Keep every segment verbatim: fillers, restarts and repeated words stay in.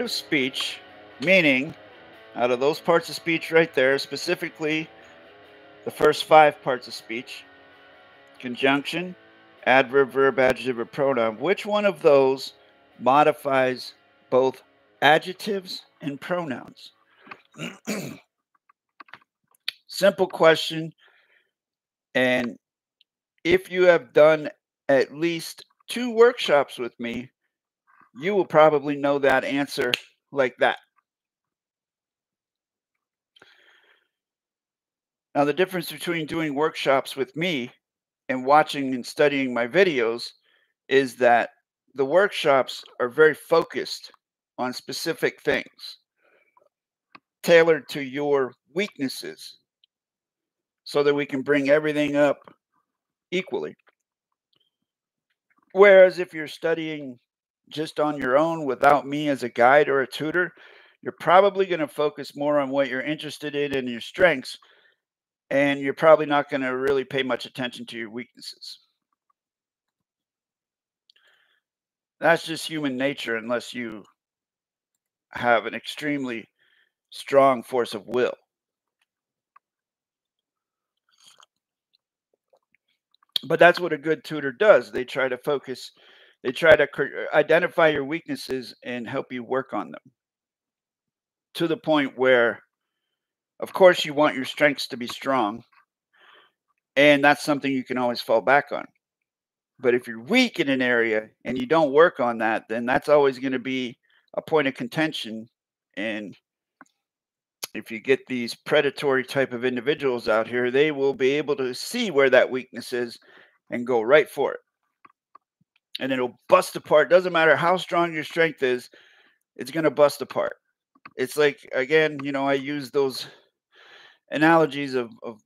Of speech, meaning out of those parts of speech right there, specifically the first five parts of speech, conjunction, adverb, verb, adjective, or pronoun, which one of those modifies both adjectives and pronouns? Simple question, and if you have done at least two workshops with me, you will probably know that answer like that. Now, the difference between doing workshops with me and watching and studying my videos is that the workshops are very focused on specific things, tailored to your weaknesses, so that we can bring everything up equally. Whereas if you're studying just on your own without me as a guide or a tutor, you're probably going to focus more on what you're interested in and your strengths, and you're probably not going to really pay much attention to your weaknesses. That's just human nature unless you have an extremely strong force of will. But that's what a good tutor does. They try to focus They try to identify your weaknesses and help you work on them to the point where, of course, you want your strengths to be strong. And that's something you can always fall back on. But if you're weak in an area and you don't work on that, then that's always going to be a point of contention. And if you get these predatory type of individuals out here, they will be able to see where that weakness is and go right for it. And it'll bust apart. Doesn't matter how strong your strength is, it's going to bust apart. It's like, again, you know, I use those analogies of, of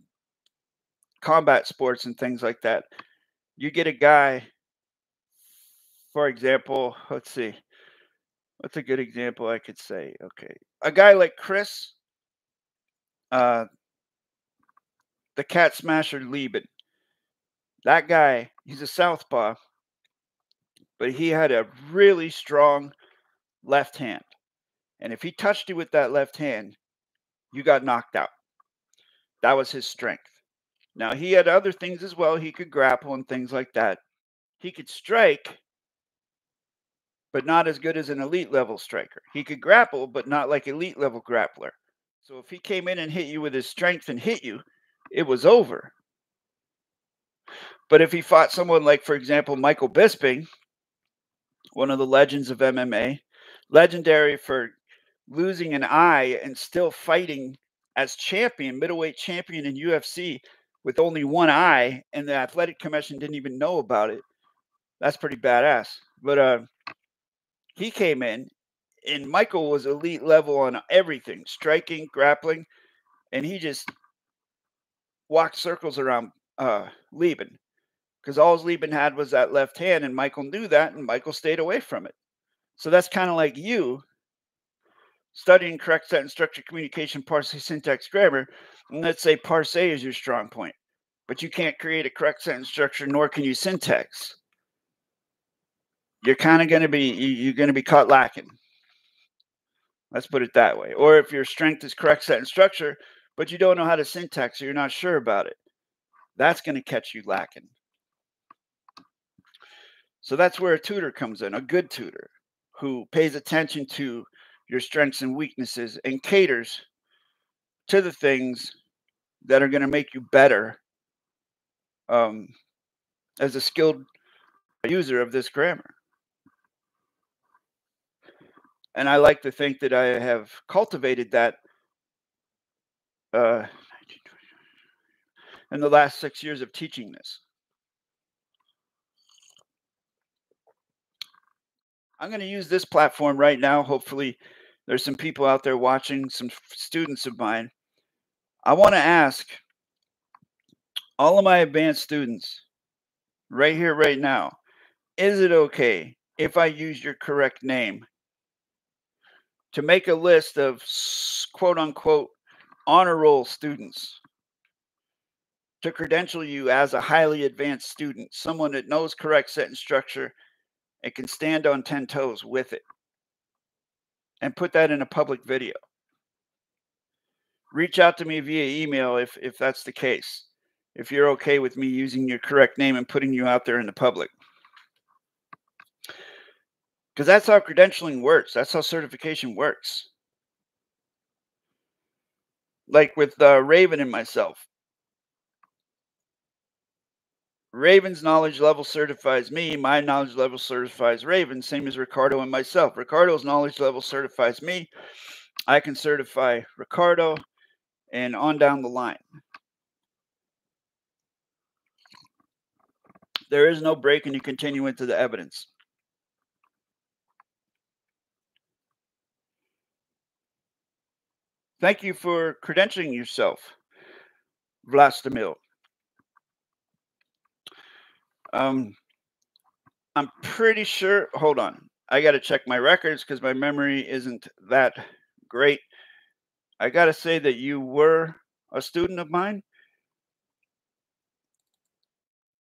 combat sports and things like that. You get a guy, for example, let's see. What's a good example I could say? Okay. A guy like Chris, uh, the cat smasher Lieben. That guy, he's a southpaw. But he had a really strong left hand. And if he touched you with that left hand, you got knocked out. That was his strength. Now, he had other things as well. He could grapple and things like that. He could strike, but not as good as an elite level striker. He could grapple, but not like elite level grappler. So if he came in and hit you with his strength and hit you, it was over. But if he fought someone like, for example, Michael Bisping, one of the legends of M M A, legendary for losing an eye and still fighting as champion, middleweight champion in U F C with only one eye, and the athletic commission didn't even know about it. That's pretty badass. But uh, he came in, and Michael was elite level on everything, striking, grappling, and he just walked circles around uh, Lieben. Because all Lieben had was that left hand, and Michael knew that, and Michael stayed away from it. So that's kind of like you studying correct sentence structure, communication, parsing, syntax, grammar. And let's say parse is your strong point, but you can't create a correct sentence structure, nor can you syntax. You're kind of going to be you're going to be caught lacking. Let's put it that way. Or if your strength is correct sentence structure, but you don't know how to syntax, or you're not sure about it, that's going to catch you lacking. So that's where a tutor comes in, a good tutor who pays attention to your strengths and weaknesses and caters to the things that are going to make you better um, as a skilled user of this grammar. And I like to think that I have cultivated that uh, in the last six years of teaching this. I'm going to use this platform right now. Hopefully, there's some people out there watching, some students of mine. I want to ask all of my advanced students right here, right now, is it okay if I use your correct name to make a list of quote-unquote honor roll students to credential you as a highly advanced student, someone that knows correct sentence structure and can stand on ten toes with it, and put that in a public video? Reach out to me via email if, if that's the case, if you're okay with me using your correct name and putting you out there in the public. Because that's how credentialing works. That's how certification works. Like with uh, Raven and myself. Raven's knowledge level certifies me. My knowledge level certifies Raven. Same as Ricardo and myself. Ricardo's knowledge level certifies me. I can certify Ricardo and on down the line. There is no break and you continue into the evidence. Thank you for credentialing yourself, Vlastimil. Um, I'm pretty sure, hold on. I got to check my records because my memory isn't that great. I got to say that you were a student of mine.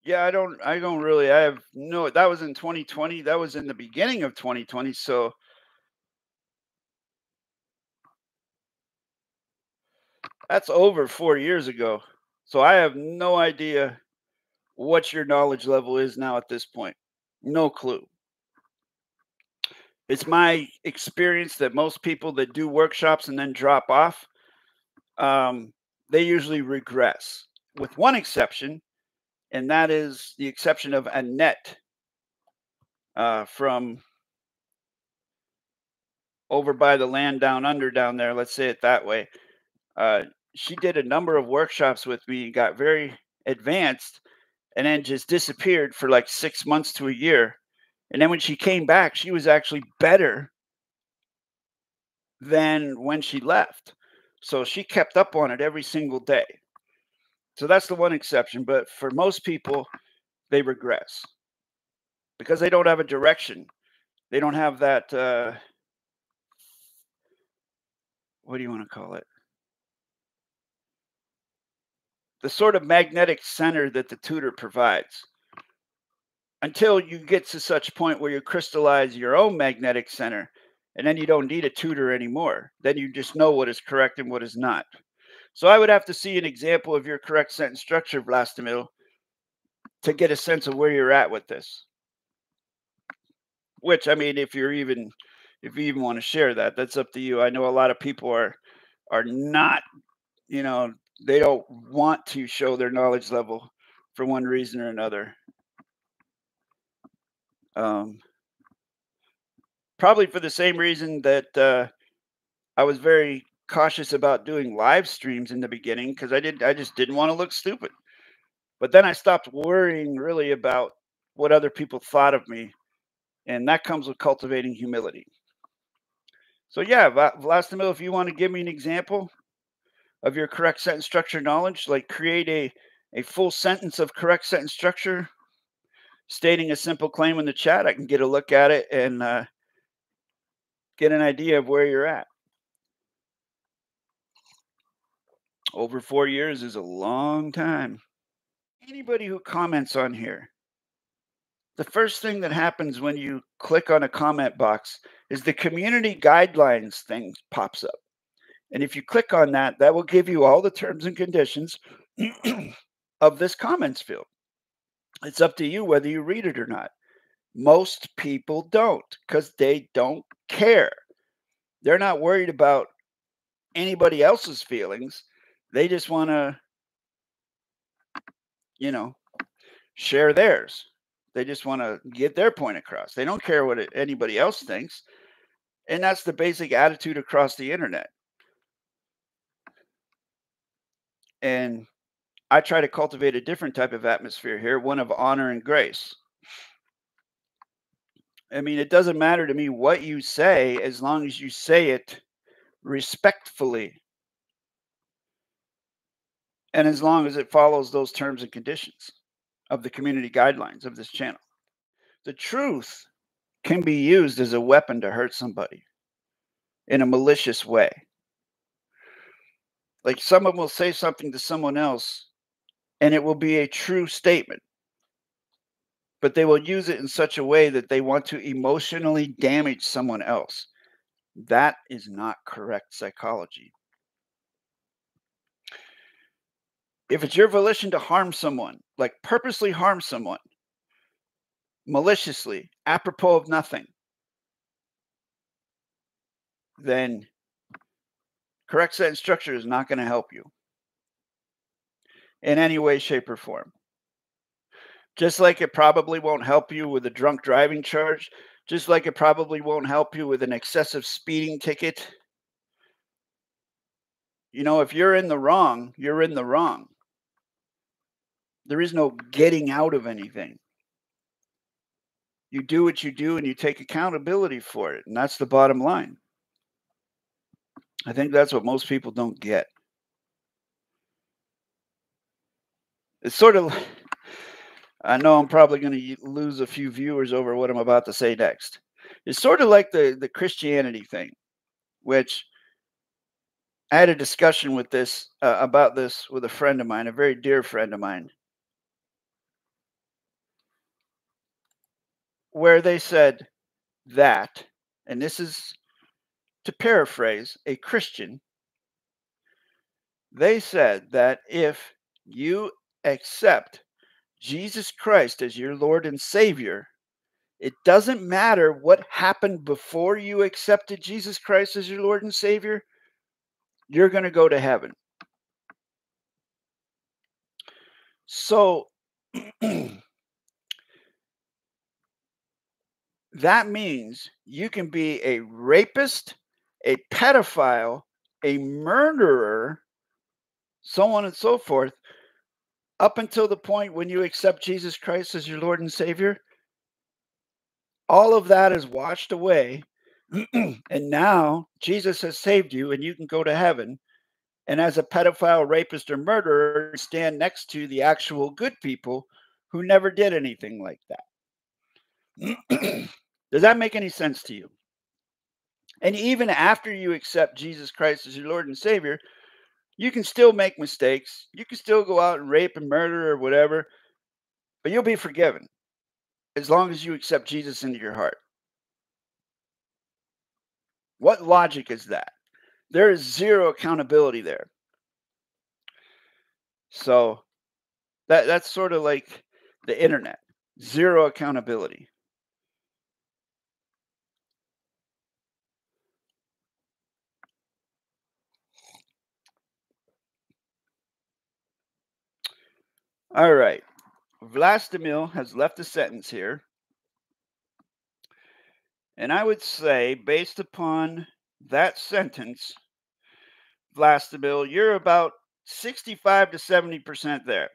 Yeah, I don't, I don't really, I have no, that was in twenty twenty. That was in the beginning of twenty twenty. So that's over four years ago. So I have no idea what your knowledge level is now at this point. No clue. It's my experience that most people that do workshops and then drop off, um, they usually regress, with one exception, and that is the exception of Annette uh, from over by the land down under down there. Let's say it that way. Uh, She did a number of workshops with me and got very advanced and then just disappeared for like six months to a year. And then when she came back, she was actually better than when she left. So she kept up on it every single day. So that's the one exception. But for most people, they regress because they don't have a direction. They don't have that, uh, what do you want to call it? The sort of magnetic center that the tutor provides, until you get to such point where you crystallize your own magnetic center, and then you don't need a tutor anymore. Then you just know what is correct and what is not. So I would have to see an example of your correct sentence structure, Vlastimil, to get a sense of where you're at with this. Which, I mean, if you're even, if you even want to share that, that's up to you. I know a lot of people are, are not, you know, they don't want to show their knowledge level for one reason or another. Um, probably for the same reason that uh, I was very cautious about doing live streams in the beginning, because I did, I just didn't want to look stupid. But then I stopped worrying really about what other people thought of me, and that comes with cultivating humility. So yeah, Vlastimil, if you want to give me an example of your correct sentence structure knowledge, like create a, a full sentence of correct sentence structure, stating a simple claim in the chat, I can get a look at it and uh, get an idea of where you're at. Over four years is a long time. Anybody who comments on here, the first thing that happens when you click on a comment box is the community guidelines thing pops up. And if you click on that, that will give you all the terms and conditions of this comments field. It's up to you whether you read it or not. Most people don't, because they don't care. They're not worried about anybody else's feelings. They just want to, you know, share theirs. They just want to get their point across. They don't care what anybody else thinks. And that's the basic attitude across the internet. And I try to cultivate a different type of atmosphere here, one of honor and grace. I mean, it doesn't matter to me what you say, as long as you say it respectfully. And as long as it follows those terms and conditions of the community guidelines of this channel. The truth can be used as a weapon to hurt somebody in a malicious way. Like someone will say something to someone else and it will be a true statement, but they will use it in such a way that they want to emotionally damage someone else. That is not correct psychology. If it's your volition to harm someone, like purposely harm someone, maliciously, apropos of nothing, then correct sentence structure is not going to help you in any way, shape, or form. Just like it probably won't help you with a drunk driving charge, just like it probably won't help you with an excessive speeding ticket. You know, if you're in the wrong, you're in the wrong. There is no getting out of anything. You do what you do and you take accountability for it. And that's the bottom line. I think that's what most people don't get. It's sort of... I know I'm probably going to lose a few viewers over what I'm about to say next. It's sort of like the, the Christianity thing, which I had a discussion with this uh, about this with a friend of mine, a very dear friend of mine, where they said that, and this is to paraphrase a Christian, they said that if you accept Jesus Christ as your Lord and Savior, it doesn't matter what happened before you accepted Jesus Christ as your Lord and Savior, you're going to go to heaven. So that means you can be a rapist, a pedophile, a murderer, so on and so forth, up until the point when you accept Jesus Christ as your Lord and Savior. All of that is washed away. And now Jesus has saved you and you can go to heaven. And as a pedophile, rapist, or murderer, stand next to the actual good people who never did anything like that. Does that make any sense to you? And even after you accept Jesus Christ as your Lord and Savior, you can still make mistakes. You can still go out and rape and murder or whatever, but you'll be forgiven as long as you accept Jesus into your heart. What logic is that? There is zero accountability there. So that, that's sort of like the internet. Zero accountability. All right, Vlastimil has left a sentence here. And I would say, based upon that sentence, Vlastimil, you're about sixty-five to seventy percent there.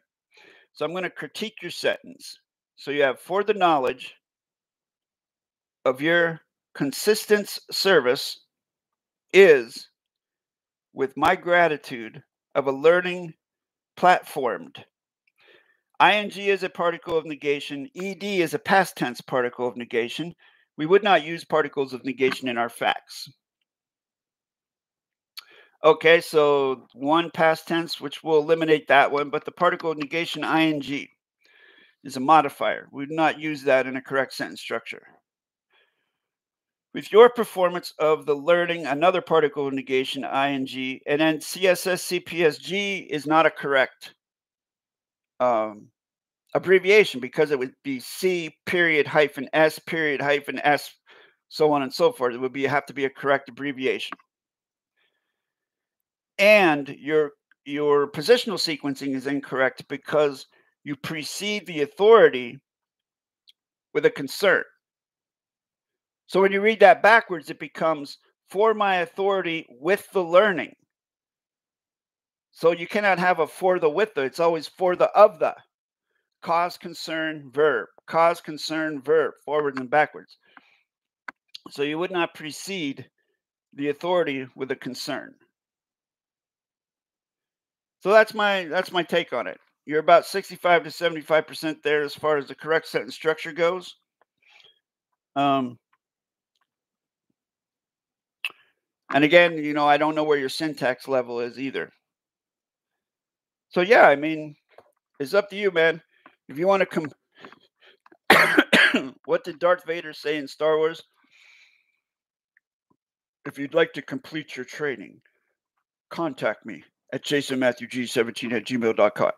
So I'm going to critique your sentence. So you have, for the knowledge of your consistent service is, with my gratitude, of a learning platformed. I N G is a particle of negation. E D is a past tense particle of negation. We would not use particles of negation in our facts. Okay, so one past tense, which will eliminate that one, but the particle of negation, I N G, is a modifier. We would not use that in a correct sentence structure. With your performance of the learning, another particle of negation, I N G, and then C S S C P S G is not a correct Um, abbreviation, because it would be C period hyphen S period hyphen S, so on and so forth. It would be have to be a correct abbreviation. And your your positional sequencing is incorrect because you precede the authority with a concern. So when you read that backwards, it becomes for my authority with the learning. So you cannot have a for the with the. It's always for the of the. Cause, concern, verb. Cause, concern, verb. Forward and backwards. So you would not precede the authority with a concern. So that's my that's my take on it. You're about sixty-five to seventy-five percent there as far as the correct sentence structure goes. Um, and again, you know, I don't know where your syntax level is either. So yeah, I mean, it's up to you, man. If you want to come, what did Darth Vader say in Star Wars? If you'd like to complete your training, contact me at Jason Matthew G seventeen at gmail dot com.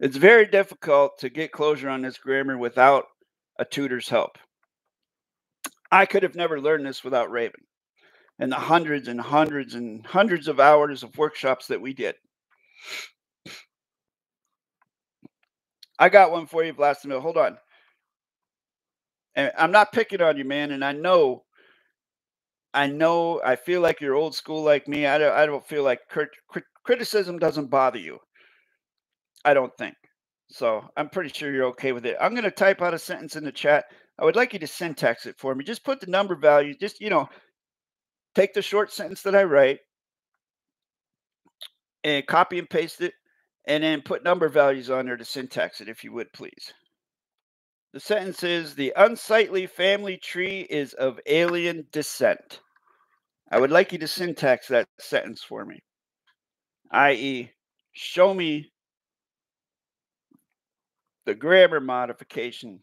It's very difficult to get closure on this grammar without a tutor's help. I could have never learned this without Raven and the hundreds and hundreds and hundreds of hours of workshops that we did. I got one for you, Vlastimil. Hold on. And I'm not picking on you, man. And I know, I know, I feel like you're old school like me. I don't, I don't feel like crit crit criticism doesn't bother you. I don't think. So I'm pretty sure you're okay with it. I'm going to type out a sentence in the chat. I would like you to syntax it for me. Just put the number value. Just, you know, take the short sentence that I write and copy and paste it. And then put number values on there to syntax it, if you would, please. The sentence is, the unsightly family tree is of alien descent. I would like you to syntax that sentence for me. that is, show me the grammar modification.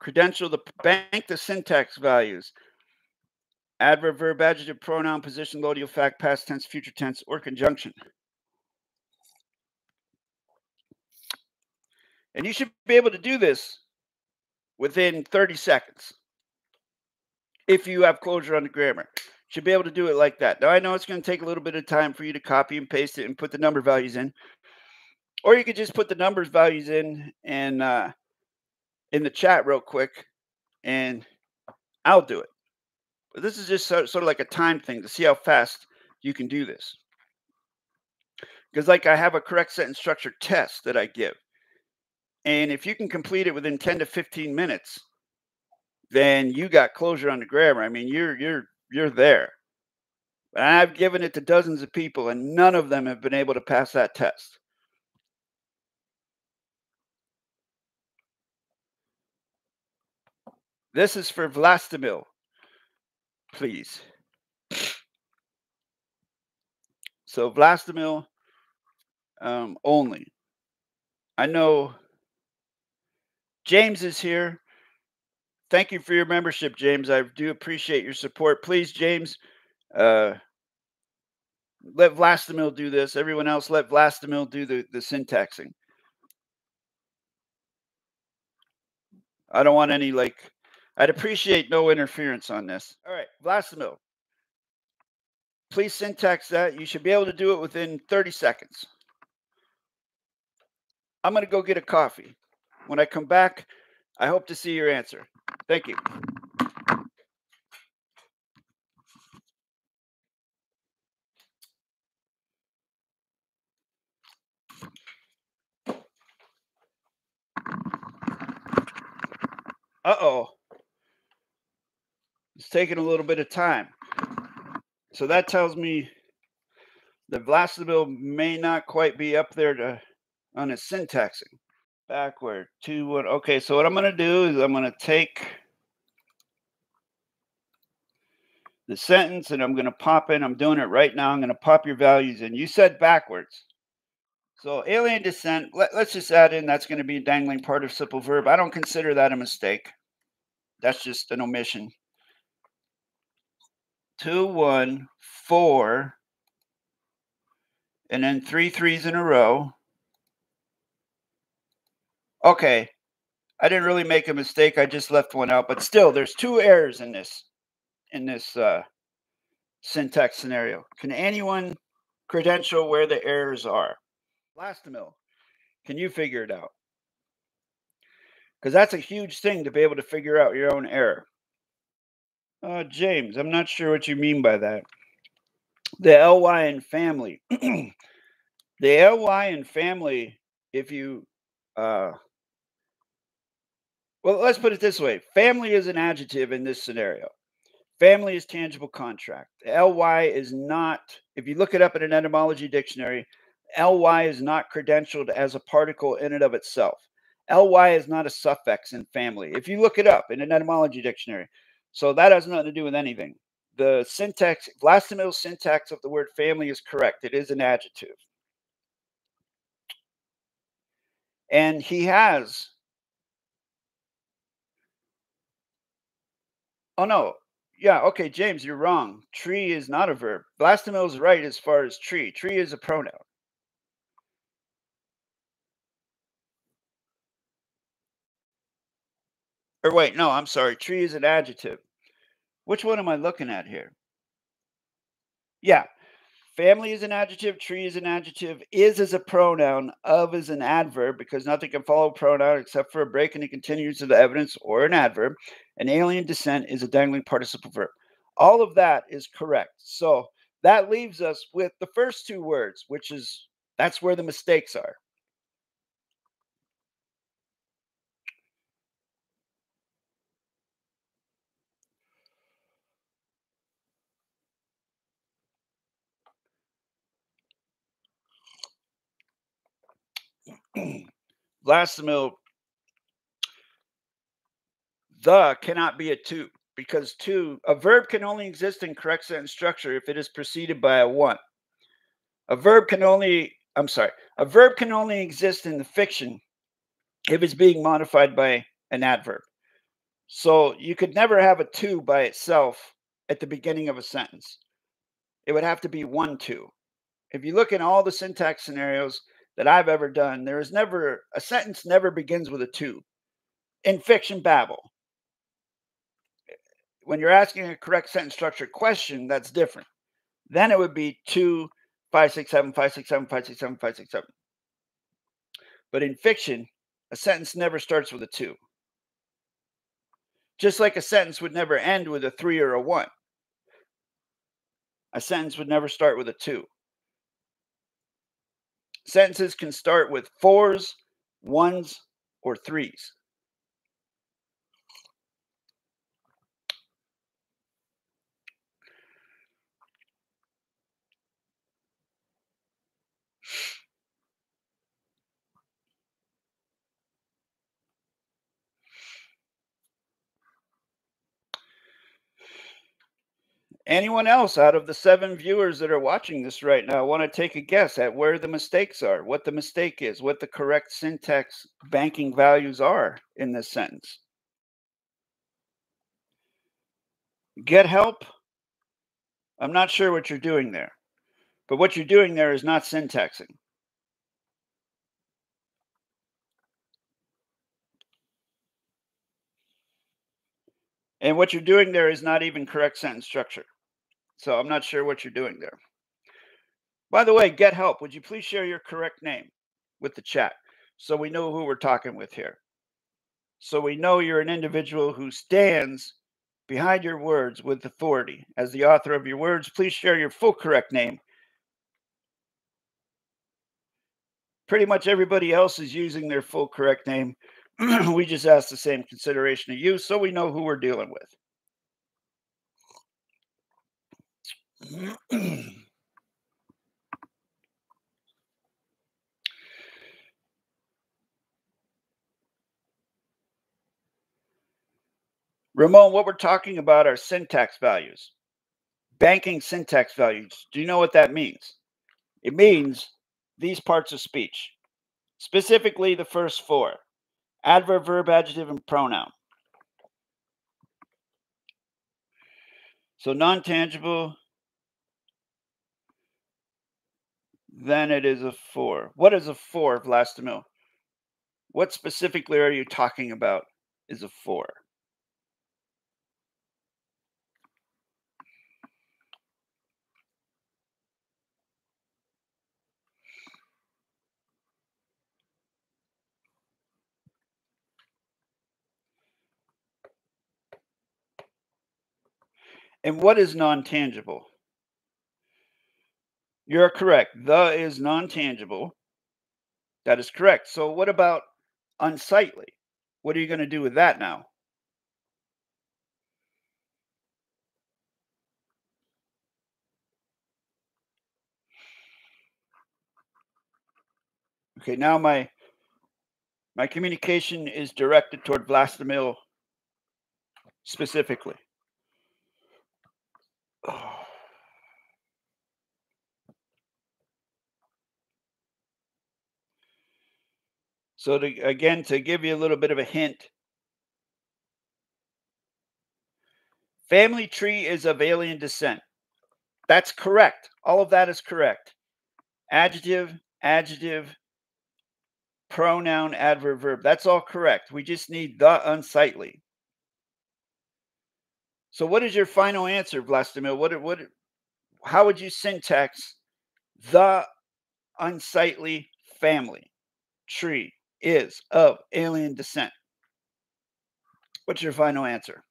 Credential the bank, the syntax values. Adverb, verb, adjective, pronoun, position, lodial fact, past tense, future tense, or conjunction. And you should be able to do this within thirty seconds. If you have closure on the grammar, you should be able to do it like that. Now, I know it's going to take a little bit of time for you to copy and paste it and put the number values in. Or you could just put the numbers values in and uh, in the chat real quick, and I'll do it. But this is just sort, sort of like a time thing to see how fast you can do this. Because like I have a correct sentence structure test that I give. And if you can complete it within ten to fifteen minutes, then you got closure on the grammar. I mean, you're you're you're there. And I've given it to dozens of people, and none of them have been able to pass that test. This is for Vlastimil, please. So Vlastimil um, only. I know. James is here. Thank you for your membership, James. I do appreciate your support. Please, James, uh, let Vlastimil do this. Everyone else, let Vlastimil do the, the syntaxing. I don't want any, like, I'd appreciate no interference on this. All right, Vlastimil, please syntax that. You should be able to do it within thirty seconds. I'm going to go get a coffee. When I come back, I hope to see your answer. Thank you. Uh-oh. It's taking a little bit of time. So that tells me that Vlastimil may not quite be up there to on his syntaxing. Backward, two, one. Okay, so what I'm going to do is I'm going to take the sentence and I'm going to pop in. I'm doing it right now. I'm going to pop your values in. You said backwards. So alien descent, let, let's just add in that's going to be a dangling part of simple verb. I don't consider that a mistake. That's just an omission. Two, one, four, and then three threes in a row. Okay, I didn't really make a mistake. I just left one out, but still, there's two errors in this in this uh, syntax scenario. Can anyone credential where the errors are? Vlastimil, Can you figure it out? Because that's a huge thing to be able to figure out your own error. Uh, James, I'm not sure what you mean by that. The L Y in family. The L Y in family, if you... Uh, well, let's put it this way. Family is an adjective in this scenario. Family is tangible contract. L Y is not, if you look it up in an etymology dictionary, L Y is not credentialed as a particle in and of itself. L Y is not a suffix in family. If you look it up in an etymology dictionary, so that has nothing to do with anything. The syntax, Vlastimil's syntax of the word family is correct. It is an adjective. And he has, oh no. Yeah, okay, James, you're wrong. Tree is not a verb. Vlastimil is right as far as tree. Tree is a pronoun. Or wait, no, I'm sorry. Tree is an adjective. Which one am I looking at here? Yeah, family is an adjective. Tree is an adjective. Is is a pronoun. Of is an adverb because nothing can follow a pronoun except for a break and it continues to the evidence or an adverb. An alien descent is a dangling participle verb. All of that is correct. So that leaves us with the first two words, which is, that's where the mistakes are. Vlastimil. The cannot be a two because two, a verb can only exist in correct sentence structure if it is preceded by a one. A verb can only, I'm sorry, a verb can only exist in the fiction if it's being modified by an adverb. So you could never have a two by itself at the beginning of a sentence. It would have to be one, two. If you look at all the syntax scenarios that I've ever done, there is never, a sentence never begins with a two. In fiction babble. When you're asking a correct sentence structure question, that's different. Then it would be two, five, six, seven, five, six, seven, five, six, seven, five, six, seven. But in fiction, a sentence never starts with a two. Just like a sentence would never end with a three or a one. A sentence would never start with a two. Sentences can start with fours, ones, or threes. Anyone else out of the seven viewers that are watching this right now want to take a guess at where the mistakes are, what the mistake is, what the correct syntax banking values are in this sentence? Get help? I'm not sure what you're doing there, but what you're doing there is not syntaxing. And what you're doing there is not even correct sentence structure. So I'm not sure what you're doing there. By the way, get help. Would you please share your correct name with the chat so we know who we're talking with here? So we know you're an individual who stands behind your words with authority. As the author of your words, please share your full correct name. Pretty much everybody else is using their full correct name. We just ask the same consideration of you so we know who we're dealing with. Ramon, what we're talking about are syntax values. Banking syntax values. Do you know what that means? It means these parts of speech. Specifically the first four. Adverb, verb, adjective, and pronoun. So non-tangible, then it is a four. What is a four, Vlastimil? What specifically are you talking about is a four? And what is non-tangible? You're correct. The is non-tangible. That is correct. So what about unsightly? What are you going to do with that now? Okay, now my my communication is directed toward Vlastimil specifically. Oh. So to, again, to give you a little bit of a hint, family tree is of alien descent. That's correct. All of that is correct. Adjective, adjective. Pronoun, adverb, verb. That's all correct. We just need the unsightly. So what is your final answer, Vlastimil? What, what, how would you syntax the unsightly family tree is of alien descent? What's your final answer?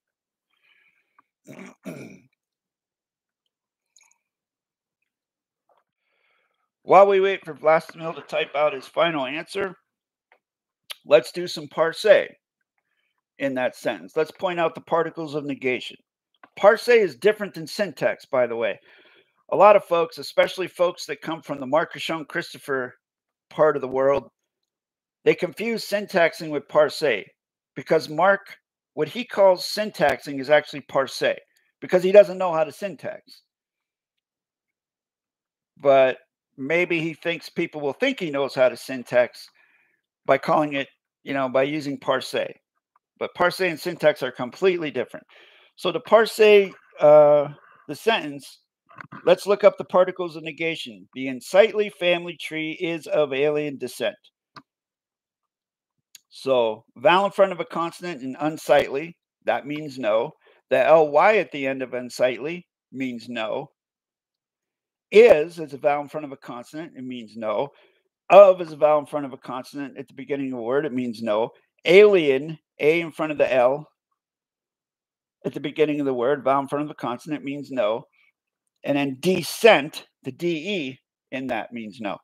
While we wait for Vlastimil to type out his final answer, let's do some parse in that sentence. Let's point out the particles of negation. Parse is different than syntax, by the way. A lot of folks, especially folks that come from the Marcusson Christopher part of the world, they confuse syntaxing with parse, because Mark, what he calls syntaxing is actually parse, because he doesn't know how to syntax. But maybe he thinks people will think he knows how to syntax by calling it, you know, by using parse. But parse and syntax are completely different. So to parse uh, the sentence, let's look up the particles of negation. The unsightly family tree is of alien descent. So vowel in front of a consonant and unsightly, that means no. The ly at the end of unsightly means no. Is is a vowel in front of a consonant, it means no. Of is a vowel in front of a consonant at the beginning of a word, it means no. Alien, a in front of the L at the beginning of the word, vowel in front of a consonant means no. And then descent, the D E in that means no.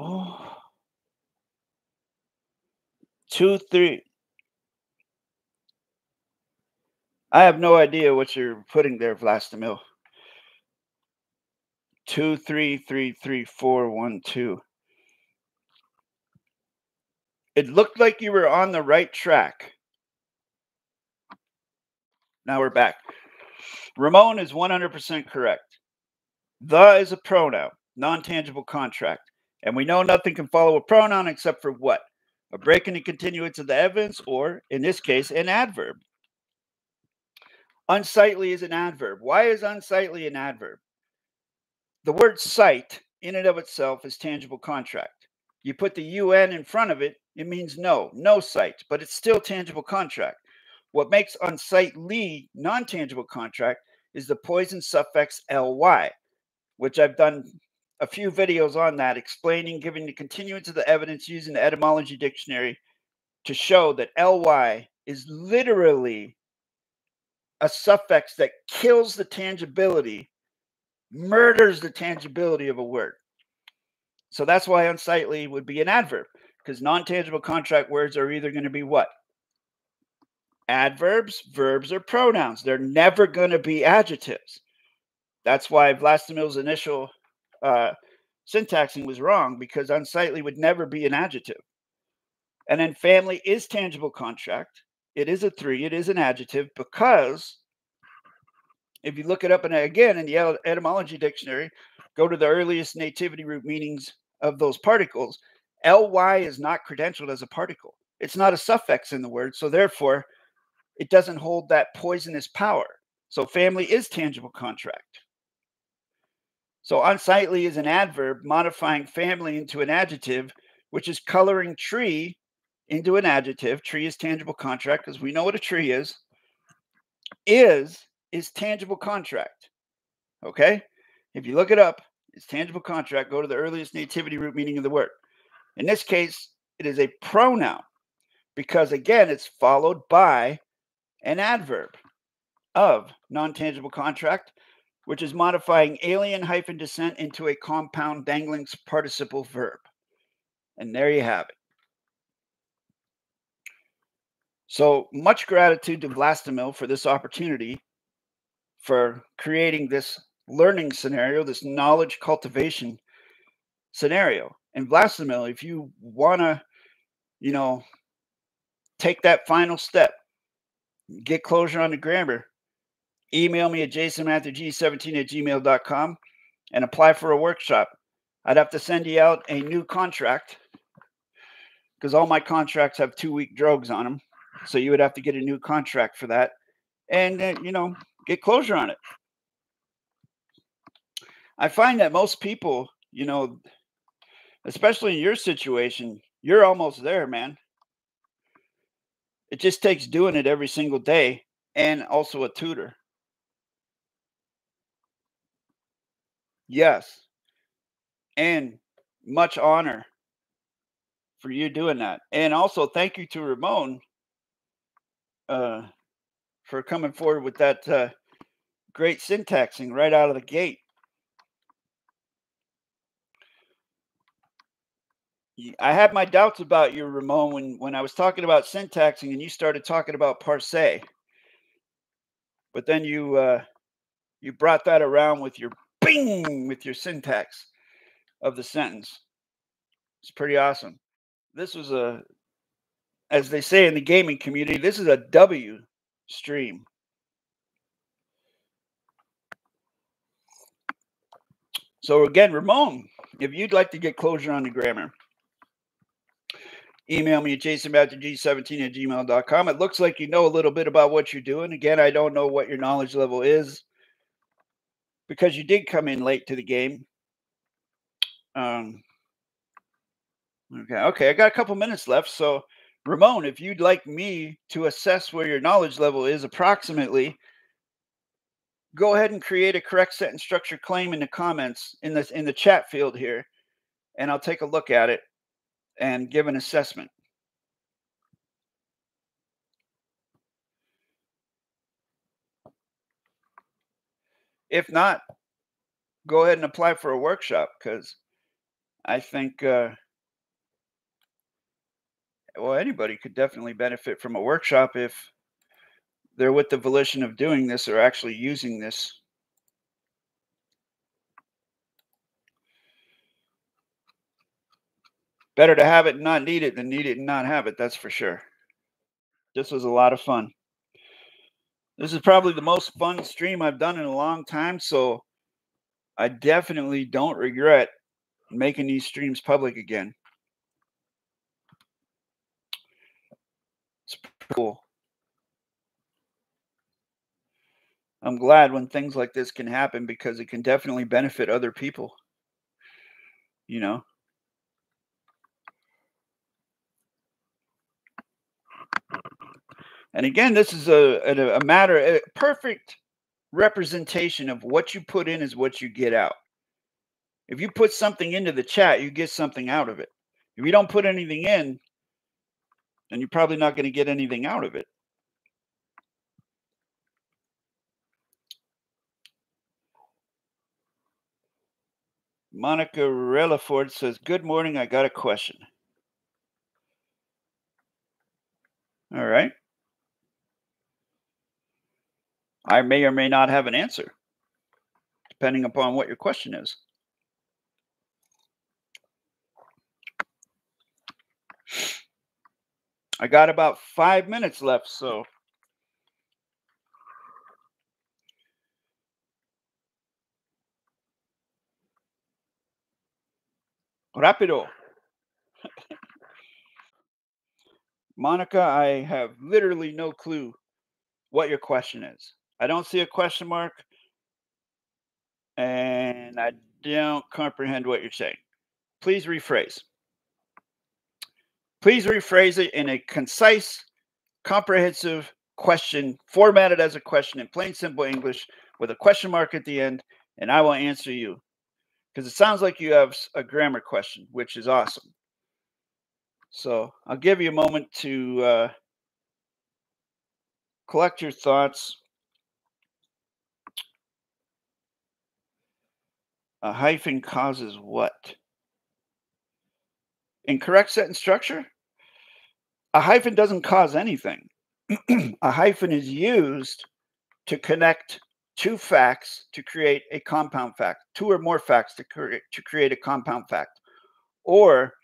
Oh. Two, three. I have no idea what you're putting there, Vlastimil. Two, three, three, three, four, one, two. It looked like you were on the right track. Now we're back. Ramon is one hundred percent correct. The is a pronoun, non-tangible contract. And we know nothing can follow a pronoun except for what? A break in the continuance of the evidence, or in this case, an adverb. Unsightly is an adverb. Why is unsightly an adverb? The word sight in and of itself is tangible contract. You put the U N in front of it, it means no, no sight, but it's still tangible contract. What makes unsightly non-tangible contract is the poison suffix ly, which I've done a few videos on that, explaining, giving the continuance of the evidence using the etymology dictionary to show that ly is literally a suffix that kills the tangibility, murders the tangibility of a word. So that's why unsightly would be an adverb, because non-tangible contract words are either going to be what? Adverbs, verbs, or pronouns. They're never going to be adjectives. That's why Vlastimil's initial Uh, syntaxing was wrong, because unsightly would never be an adjective. And then family is tangible contract. It is a three. It is an adjective, because if you look it up, and again in the etymology dictionary, go to the earliest nativity root meanings of those particles. Ly is not credentialed as a particle. It's not a suffix in the word, so therefore it doesn't hold that poisonous power. So family is tangible contract. So unsightly is an adverb modifying family into an adjective, which is coloring tree into an adjective. Tree is tangible contract, because we know what a tree is. Is is tangible contract. Okay? If you look it up, is tangible contract, go to the earliest nativity root meaning of the word. In this case, it is a pronoun because, again, it's followed by an adverb of non-tangible contract, which is modifying alien hyphen descent into a compound dangling participle verb. And there you have it. So much gratitude to Vlastimil for this opportunity, for creating this learning scenario, this knowledge cultivation scenario. And Vlastimil, if you want to, you know, take that final step, get closure on the grammar, email me at jason matthew g one seven at gmail dot com and apply for a workshop. I'd have to send you out a new contract because all my contracts have two-week drogs on them. So you would have to get a new contract for that and, uh, you know, get closure on it. I find that most people, you know, especially in your situation, you're almost there, man. It just takes doing it every single day and also a tutor. Yes. And much honor for you doing that. And also thank you to Ramon uh, for coming forward with that uh, great syntaxing right out of the gate. I had my doubts about you, Ramon, when, when I was talking about syntaxing and you started talking about parse. But then you uh, you brought that around with your bing, with your syntax of the sentence. It's pretty awesome. This was a, as they say in the gaming community, this is a W stream. So again, Ramon, if you'd like to get closure on the grammar, email me at jason matthew g one seven at gmail dot com. It looks like you know a little bit about what you're doing. Again, I don't know what your knowledge level is because you did come in late to the game. Um, okay, okay, I got a couple minutes left. So, Ramon, if you'd like me to assess where your knowledge level is approximately, go ahead and create a correct sentence structure claim in the comments in the, in the chat field here, and I'll take a look at it and give an assessment. If not, go ahead and apply for a workshop because I think, uh, well, anybody could definitely benefit from a workshop if they're with the volition of doing this or actually using this. Better to have it and not need it than need it and not have it, that's for sure. This was a lot of fun. This is probably the most fun stream I've done in a long time, so I definitely don't regret making these streams public again. It's pretty cool. I'm glad when things like this can happen because it can definitely benefit other people, you know. And again, this is a, a, a matter, a perfect representation of what you put in is what you get out. If you put something into the chat, you get something out of it. If you don't put anything in, then you're probably not going to get anything out of it. Monica Relaford says, good morning, I got a question. All right. I may or may not have an answer, depending upon what your question is. I got about five minutes left, so rapido. Monica, I have literally no clue what your question is. I don't see a question mark, and I don't comprehend what you're saying. Please rephrase. Please rephrase it in a concise, comprehensive question, formatted as a question in plain, simple English with a question mark at the end, and I will answer you. because it sounds like you have a grammar question, which is awesome. So I'll give you a moment to uh, collect your thoughts. A hyphen causes what? Incorrect sentence structure? A hyphen doesn't cause anything. A hyphen is used to connect two facts to create a compound fact, two or more facts to, cre to create a compound fact. Or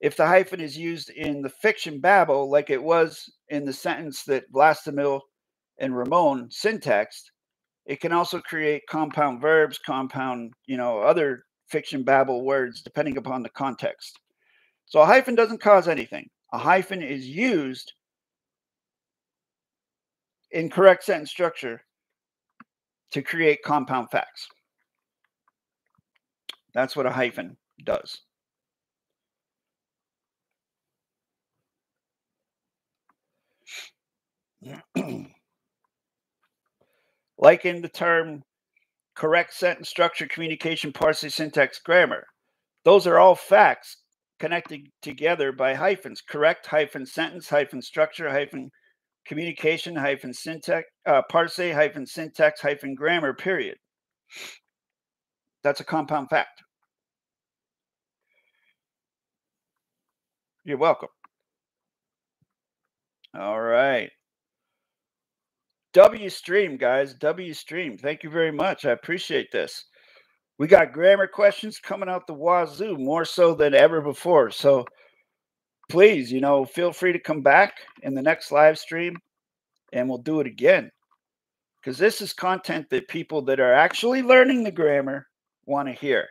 if the hyphen is used in the fiction babble, like it was in the sentence that Vlastimil and Ramon syntaxed, it can also create compound verbs, compound, you know, other fiction babble words, depending upon the context. So a hyphen doesn't cause anything. A hyphen is used in correct sentence structure to create compound facts. That's what a hyphen does. Like in the term correct sentence structure, communication, parsing, syntax, grammar. Those are all facts connected together by hyphens. Correct hyphen sentence, hyphen structure, hyphen communication, hyphen syntax, uh, parse, hyphen syntax, hyphen grammar, period. That's a compound fact. You're welcome. All right. W stream, guys, W stream. Thank you very much. I appreciate this. We got grammar questions coming out the wazoo, more so than ever before. So please, you know, feel free to come back in the next live stream and we'll do it again. Because this is content that people that are actually learning the grammar want to hear.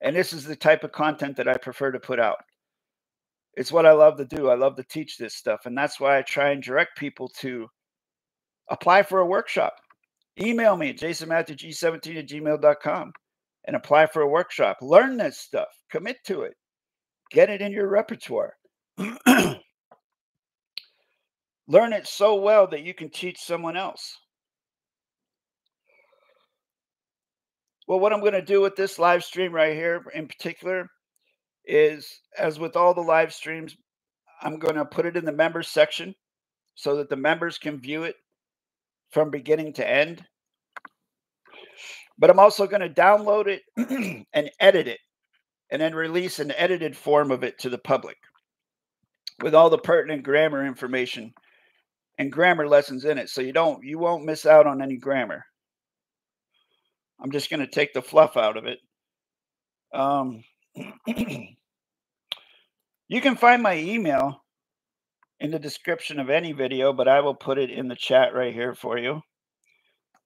And this is the type of content that I prefer to put out. It's what I love to do. I love to teach this stuff. And that's why I try and direct people to apply for a workshop. Email me at jason matthew g seventeen at gmail dot com and apply for a workshop. Learn this stuff. Commit to it. Get it in your repertoire. Learn it so well that you can teach someone else. Well, what I'm going to do with this live stream right here in particular is, as with all the live streams, I'm going to put it in the members section so that the members can view it from beginning to end. But I'm also going to download it and edit it and then release an edited form of it to the public with all the pertinent grammar information and grammar lessons in it. So you don't, you won't miss out on any grammar. I'm just going to take the fluff out of it. Um, you can find my email in the description of any video, but I will put it in the chat right here for you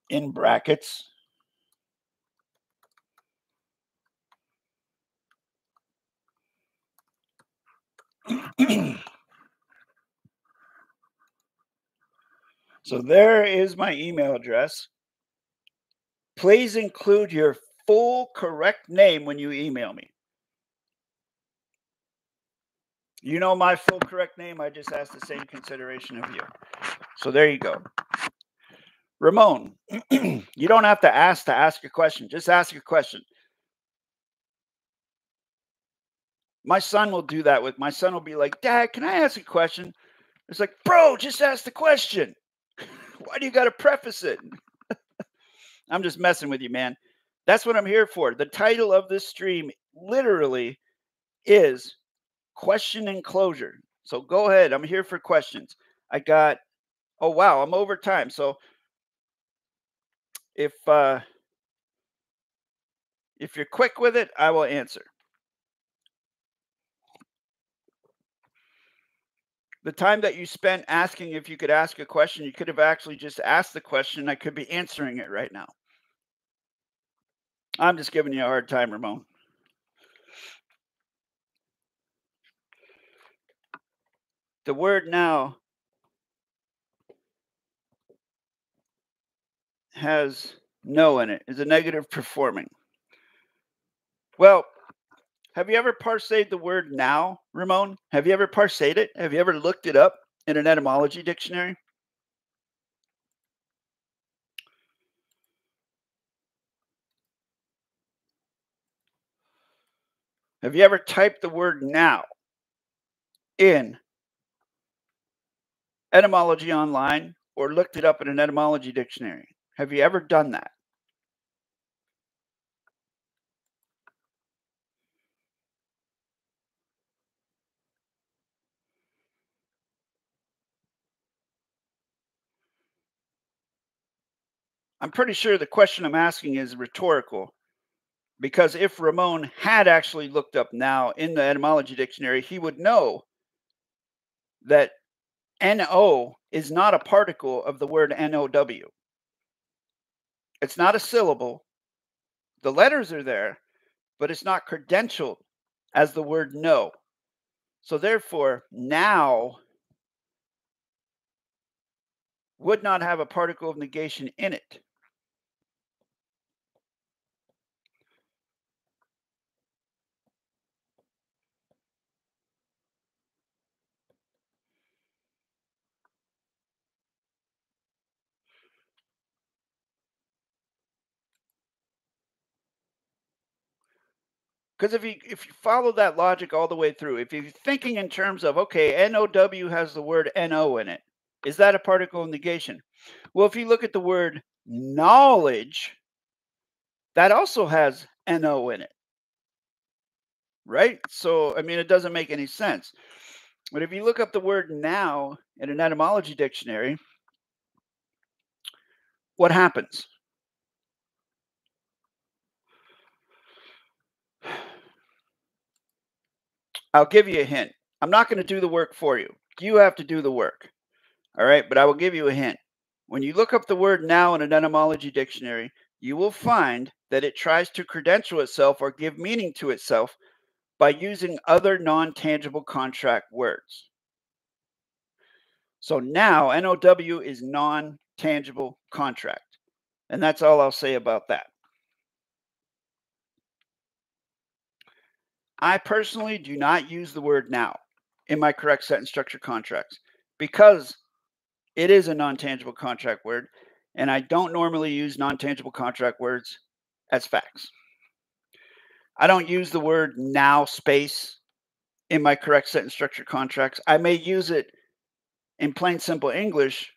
in brackets. So there is my email address. Please include your full correct name when you email me. You know my full correct name. I just ask the same consideration of you. So there you go. Ramon, you don't have to ask to ask a question. Just ask a question. My son will do that with, my son will be like, Dad, can I ask a question? It's like, bro, just ask the question. Why do you got to preface it? I'm just messing with you, man. That's what I'm here for. The title of this stream literally is Question and Closure. So go ahead. I'm here for questions. I got, oh, wow, I'm over time. So if, uh, if you're quick with it, I will answer. The time that you spent asking if you could ask a question, you could have actually just asked the question. I could be answering it right now. I'm just giving you a hard time, Ramon. The word now has no in it. It's a negative performing. Well, have you ever parsed the word now, Ramon? Have you ever parsed it? Have you ever looked it up in an etymology dictionary? Have you ever typed the word now in etymology online or looked it up in an etymology dictionary? Have you ever done that? I'm pretty sure the question I'm asking is rhetorical, because if Ramon had actually looked up now in the etymology dictionary, he would know that N O is not a particle of the word N O W. It's not a syllable. The letters are there, but it's not credentialed as the word no. So therefore, now would not have a particle of negation in it. Because if you, if you follow that logic all the way through, if you're thinking in terms of, okay, N O W has the word N O in it, is that a particle of negation? Well, if you look at the word knowledge, that also has N O in it, right? So, I mean, it doesn't make any sense. But if you look up the word now in an etymology dictionary, what happens? I'll give you a hint. I'm not going to do the work for you. You have to do the work. All right, but I will give you a hint. When you look up the word now in an etymology dictionary, you will find that it tries to credential itself or give meaning to itself by using other non-tangible contract words. So now, N O W is non-tangible contract. And that's all I'll say about that. I personally do not use the word now in my correct sentence structure contracts because it is a non-tangible contract word, and I don't normally use non-tangible contract words as facts. I don't use the word now space in my correct sentence structure contracts. I may use it in plain simple English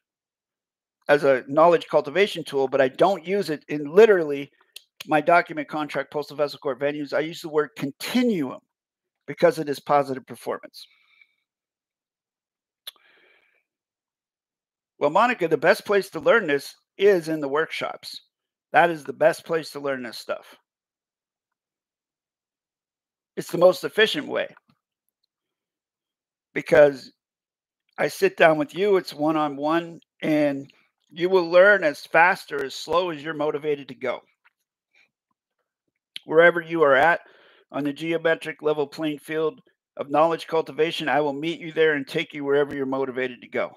as a knowledge cultivation tool, but I don't use it in literally my document contract, postal vessel court venues. I use the word continuum because it is positive performance. Well, Monica, the best place to learn this is in the workshops. That is the best place to learn this stuff. It's the most efficient way because I sit down with you. It's one-on-one, and you will learn as fast or as slow as you're motivated to go. Wherever you are at on the geometric level playing field of knowledge cultivation, I will meet you there and take you wherever you're motivated to go.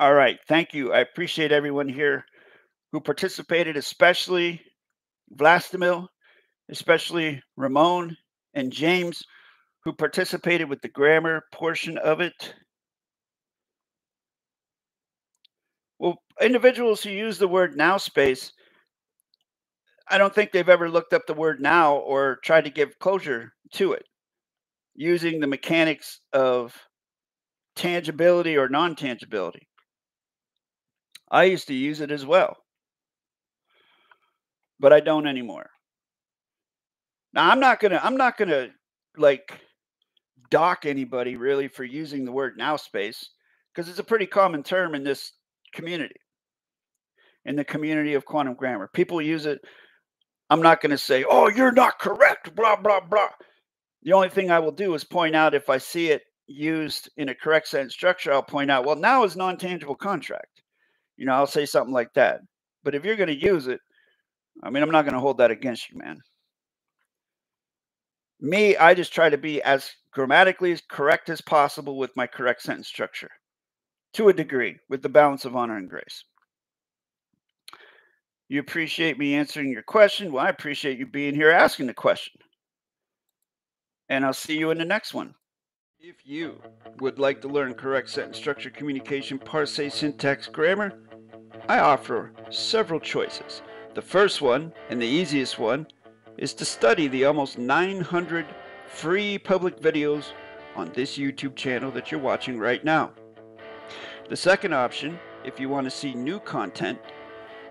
All right. Thank you. I appreciate everyone here who participated, especially Vlastimil, especially Ramon and James, who participated with the grammar portion of it. Well, individuals who use the word now space, I don't think they've ever looked up the word now or tried to give closure to it using the mechanics of tangibility or non-tangibility. I used to use it as well, but I don't anymore. Now, I'm not going to, I'm not going to like dock anybody really for using the word now space, because it's a pretty common term in this community, in the community of quantum grammar. People use it. I'm not going to say, oh, you're not correct, blah, blah, blah. The only thing I will do is point out if I see it used in a correct sentence structure, I'll point out, well, now is non-tangible contract. You know, I'll say something like that. But if you're going to use it, I mean, I'm not going to hold that against you, man. Me, I just try to be as grammatically as correct as possible with my correct sentence structure to a degree with the balance of honor and grace. You appreciate me answering your question. Well, I appreciate you being here asking the question. And I'll see you in the next one. If you would like to learn correct sentence structure, communication, parse, syntax, grammar, I offer several choices. The first one, and the easiest one, is to study the almost nine hundred free public videos on this YouTube channel that you're watching right now. The second option, if you want to see new content,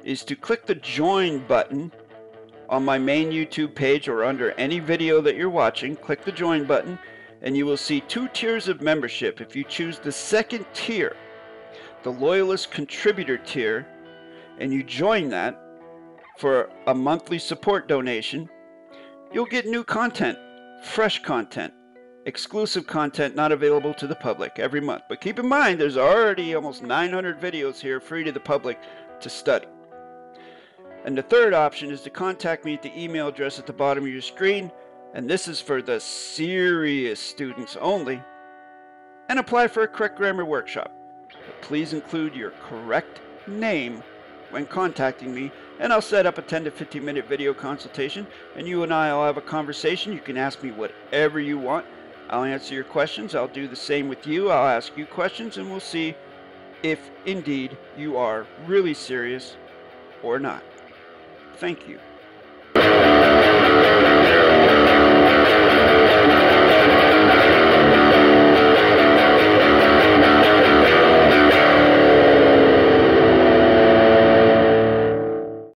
is to click the join button on my main YouTube page or under any video that you're watching. Click the join button and you will see two tiers of membership. If you choose the second tier, the Loyalist Contributor tier, and you join that for a monthly support donation, you'll get new content, fresh content, exclusive content not available to the public every month. But keep in mind, there's already almost nine hundred videos here free to the public to study. And the third option is to contact me at the email address at the bottom of your screen, and this is for the serious students only, and apply for a correct grammar workshop. But please include your correct name when contacting me, and I'll set up a ten to fifteen minute video consultation, and you and I will have a conversation. You can ask me whatever you want. I'll answer your questions. I'll do the same with you. I'll ask you questions, and we'll see if indeed you are really serious or not. Thank you.